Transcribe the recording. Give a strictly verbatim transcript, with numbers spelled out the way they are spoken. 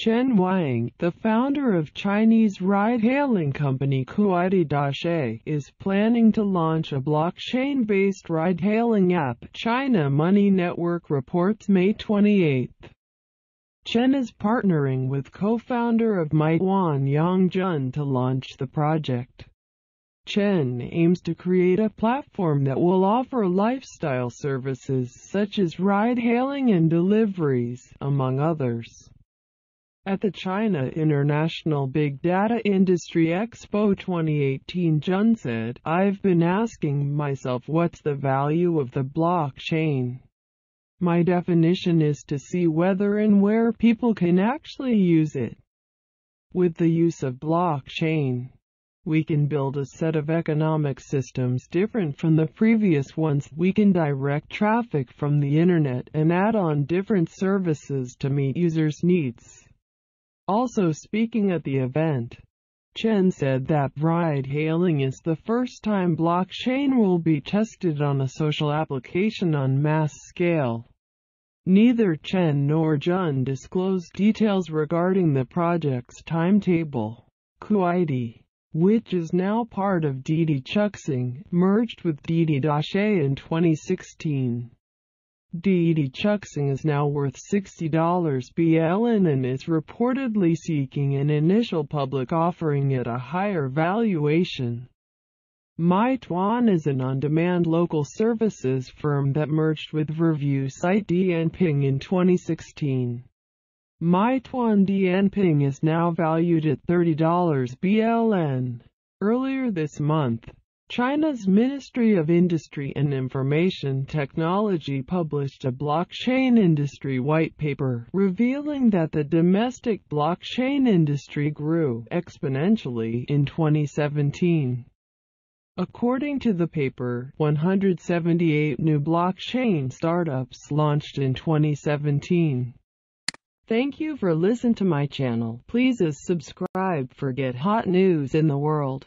Chen Wang, the founder of Chinese ride-hailing company Kuaidi Dache, is planning to launch a blockchain-based ride-hailing app, China Money Network reports May twenty-eighth. Chen is partnering with co-founder of Mai Wan Yang Jun to launch the project. Chen aims to create a platform that will offer lifestyle services such as ride-hailing and deliveries, among others. At the China International Big Data Industry Expo twenty eighteen, Jun said, "I've been asking myself what's the value of the blockchain. My definition is to see whether and where people can actually use it. With the use of blockchain, we can build a set of economic systems different from the previous ones. We can direct traffic from the internet and add on different services to meet users' needs." Also speaking at the event, Chen said that ride-hailing is the first time blockchain will be tested on a social application on mass scale. Neither Chen nor Jun disclosed details regarding the project's timetable. Kuaidi, which is now part of Didi Chuxing, merged with Didi Dache in twenty sixteen. Didi Chuxing is now worth sixty billion B L N and is reportedly seeking an initial public offering at a higher valuation. Meituan is an on-demand local services firm that merged with review site Dianping in twenty sixteen. Meituan Dianping is now valued at thirty billion B L N. Earlier this month, China's Ministry of Industry and Information Technology published a blockchain industry white paper, revealing that the domestic blockchain industry grew exponentially in twenty seventeen. According to the paper, one hundred seventy-eight new blockchain startups launched in twenty seventeen. Thank you for listening to my channel. Please subscribe for get hot news in the world.